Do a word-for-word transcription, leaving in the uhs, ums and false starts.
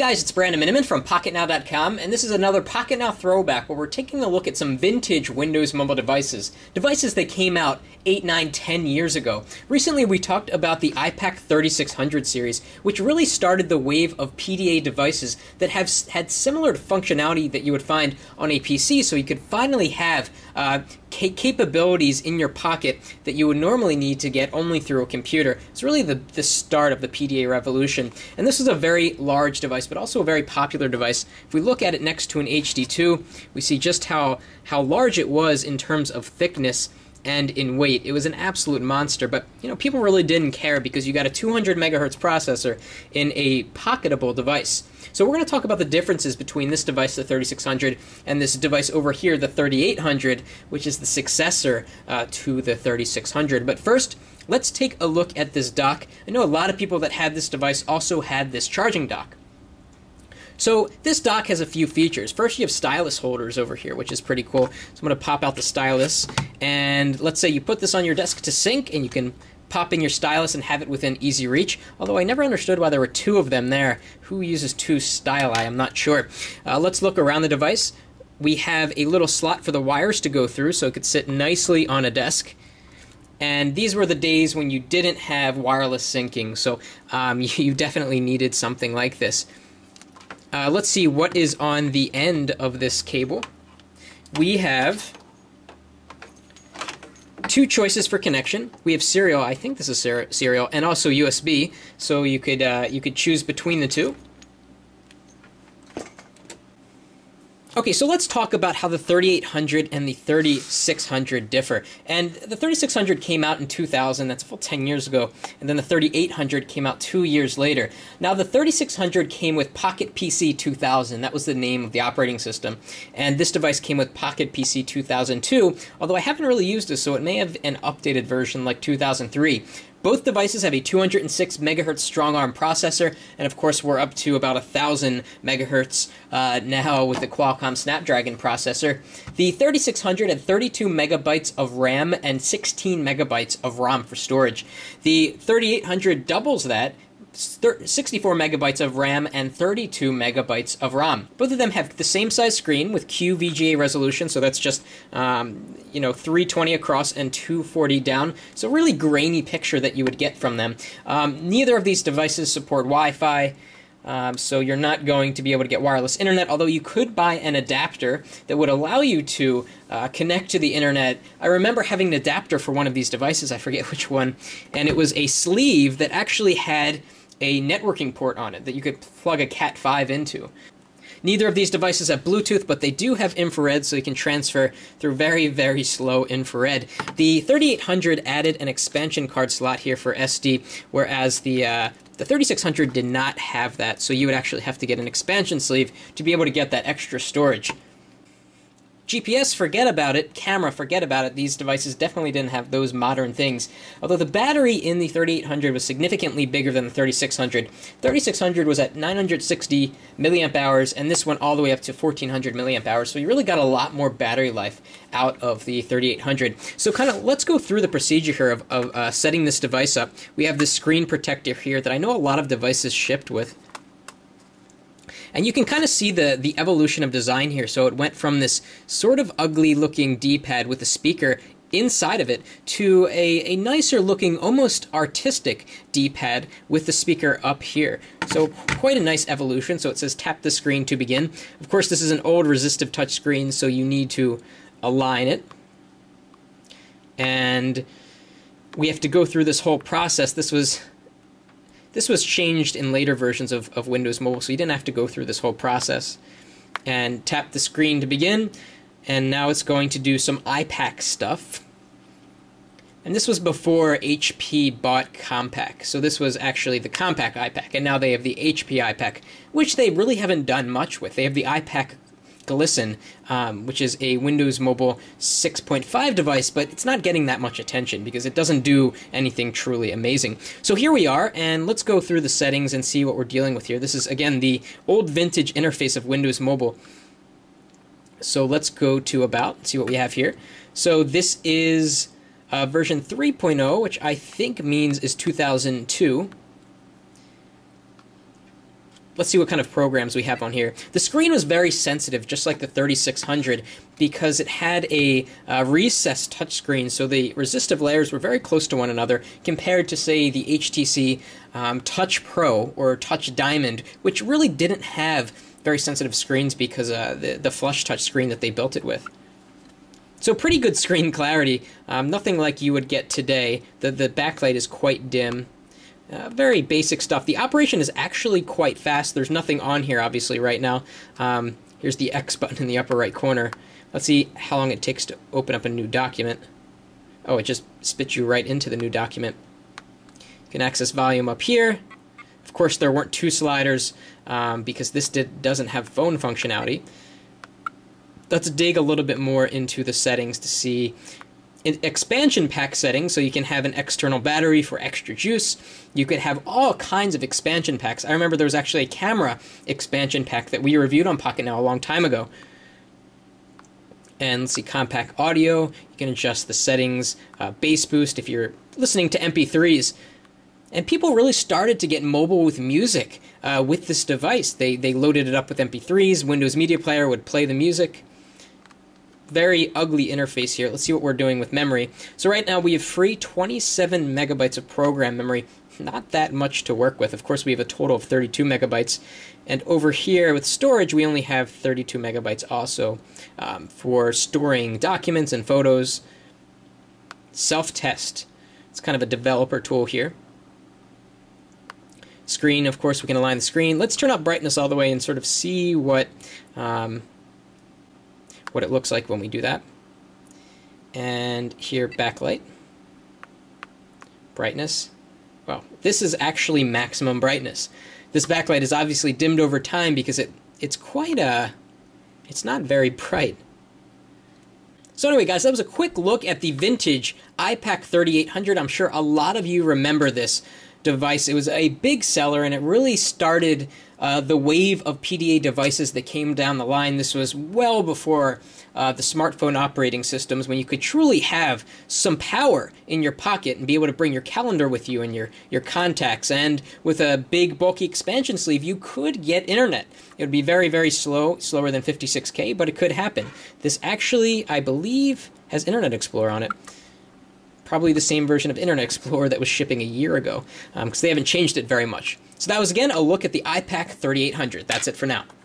guys, it's Brandon Miniman from Pocketnow dot com, and this is another Pocketnow throwback where we're taking a look at some vintage Windows Mobile devices, devices that came out eight, nine, ten years ago. Recently, we talked about the iPAQ thirty-six hundred series, which really started the wave of P D A devices that have had similar functionality that you would find on a P C, so you could finally have uh, capabilities in your pocket that you would normally need to get only through a computer. It's really the, the start of the P D A revolution, and this is a very large device, but also a very popular device. If we look at it next to an H D two, we see just how, how large it was in terms of thickness and in weight. It was an absolute monster, but you know, people really didn't care because you got a two hundred megahertz processor in a pocketable device. So we're going to talk about the differences between this device, the thirty-six hundred, and this device over here, the thirty-eight hundred, which is the successor uh, to the thirty-six hundred. But first, let's take a look at this dock. I know a lot of people that had this device also had this charging dock. So this dock has a few features. First, you have stylus holders over here, which is pretty cool. So I'm going to pop out the stylus, and let's say you put this on your desk to sync, and you can pop in your stylus and have it within easy reach. Although I never understood why there were two of them there. Who uses two styli? I'm not sure. Uh, let's look around the device. We have a little slot for the wires to go through, so it could sit nicely on a desk. And these were the days when you didn't have wireless syncing, so um, you definitely needed something like this. Uh, let's see what is on the end of this cable. We have two choices for connection. We have serial, I think this is ser serial, and also U S B, so you could, uh, you could choose between the two. Okay, so let's talk about how the thirty-eight hundred and the thirty-six hundred differ. And the thirty-six hundred came out in two thousand, that's a full ten years ago, and then the thirty-eight hundred came out two years later. Now the thirty-six hundred came with Pocket P C two thousand, that was the name of the operating system, and this device came with Pocket P C two thousand two, although I haven't really used this, so it may have an updated version like two thousand three. Both devices have a two hundred six megahertz strong arm processor, and of course we're up to about one thousand megahertz uh, now with the Qualcomm Snapdragon processor. The thirty-six hundred had thirty-two megabytes of RAM and sixteen megabytes of ROM for storage. The thirty-eight hundred doubles that, sixty-four megabytes of RAM and thirty-two megabytes of ROM. Both of them have the same size screen with Q V G A resolution, so that's just um, you know, three twenty across and two forty down. So really grainy picture that you would get from them. Um, neither of these devices support Wi-Fi. Um, so you're not going to be able to get wireless internet, although you could buy an adapter that would allow you to uh, connect to the internet. I remember having an adapter for one of these devices, I forget which one, and it was a sleeve that actually had a networking port on it that you could plug a Cat five into. Neither of these devices have Bluetooth, but they do have infrared, so you can transfer through very, very slow infrared. The thirty-eight hundred added an expansion card slot here for S D, whereas the uh, the thirty-six hundred did not have that, so you would actually have to get an expansion sleeve to be able to get that extra storage. G P S, forget about it. Camera, forget about it. These devices definitely didn't have those modern things. Although the battery in the thirty-eight hundred was significantly bigger than the thirty-six hundred. thirty-six hundred was at nine hundred sixty milliamp hours, and this one all the way up to fourteen hundred milliamp hours. So you really got a lot more battery life out of the thirty-eight hundred. So kind of let's go through the procedure here of, of uh, setting this device up. We have this screen protector here that I know a lot of devices shipped with. And you can kind of see the, the evolution of design here. So it went from this sort of ugly looking D-pad with a speaker inside of it to a, a nicer looking, almost artistic D-pad with the speaker up here. So quite a nice evolution. So it says tap the screen to begin. Of course, this is an old resistive touch screen, so you need to align it. And we have to go through this whole process. This was... This was changed in later versions of, of Windows Mobile, so you didn't have to go through this whole process. And tap the screen to begin, and now it's going to do some iPAQ stuff. And this was before H P bought Compaq, so this was actually the Compaq iPAQ, and now they have the H P iPAQ, which they really haven't done much with. They have the iPAQ Glisten, um, which is a Windows Mobile six point five device, but it's not getting that much attention because it doesn't do anything truly amazing. So here we are, and let's go through the settings and see what we're dealing with here. This is, again, the old vintage interface of Windows Mobile. So let's go to About and see what we have here. So this is uh, version three point oh, which I think means is two thousand two. Let's see what kind of programs we have on here. The screen was very sensitive, just like the thirty-six hundred, because it had a uh, recessed touchscreen, so the resistive layers were very close to one another compared to, say, the H T C um, Touch Pro or Touch Diamond, which really didn't have very sensitive screens because uh, the, the flush touch screen that they built it with. So pretty good screen clarity, um, nothing like you would get today. The, the backlight is quite dim. Uh, very basic stuff. The operation is actually quite fast. There's nothing on here, obviously, right now. Um, here's the X button in the upper right corner. Let's see how long it takes to open up a new document. Oh, it just spits you right into the new document. You can access volume up here. Of course, there weren't two sliders um, because this did, doesn't have phone functionality. Let's dig a little bit more into the settings to see an expansion pack settings, so you can have an external battery for extra juice. You could have all kinds of expansion packs. I remember there was actually a camera expansion pack that we reviewed on Pocketnow a long time ago. And let's see, Compaq audio. You can adjust the settings, uh, bass boost if you're listening to M P threes. And people really started to get mobile with music uh, with this device. They, they loaded it up with M P threes. Windows Media Player would play the music. Very ugly interface here. Let's see what we're doing with memory. So right now we have free twenty-seven megabytes of program memory. Not that much to work with. Of course, we have a total of thirty-two megabytes. And over here with storage, we only have thirty-two megabytes also um, for storing documents and photos. Self-test. It's kind of a developer tool here. Screen, of course, we can align the screen. Let's turn up brightness all the way and sort of see what... Um, what it looks like when we do that. And here, backlight, brightness. Well, this is actually maximum brightness. This backlight is obviously dimmed over time because it it's quite a, it's not very bright. So anyway, guys, that was a quick look at the vintage iPAQ thirty-eight hundred. I'm sure a lot of you remember this device. It was a big seller, and it really started uh, the wave of P D A devices that came down the line. This was well before uh, the smartphone operating systems, when you could truly have some power in your pocket and be able to bring your calendar with you and your, your contacts. And with a big, bulky expansion sleeve, you could get internet. It would be very, very slow, slower than fifty-six K, but it could happen. This actually, I believe, has Internet Explorer on it. Probably the same version of Internet Explorer that was shipping a year ago, because um, they haven't changed it very much. So that was, again, a look at the iPAQ thirty-eight hundred. That's it for now.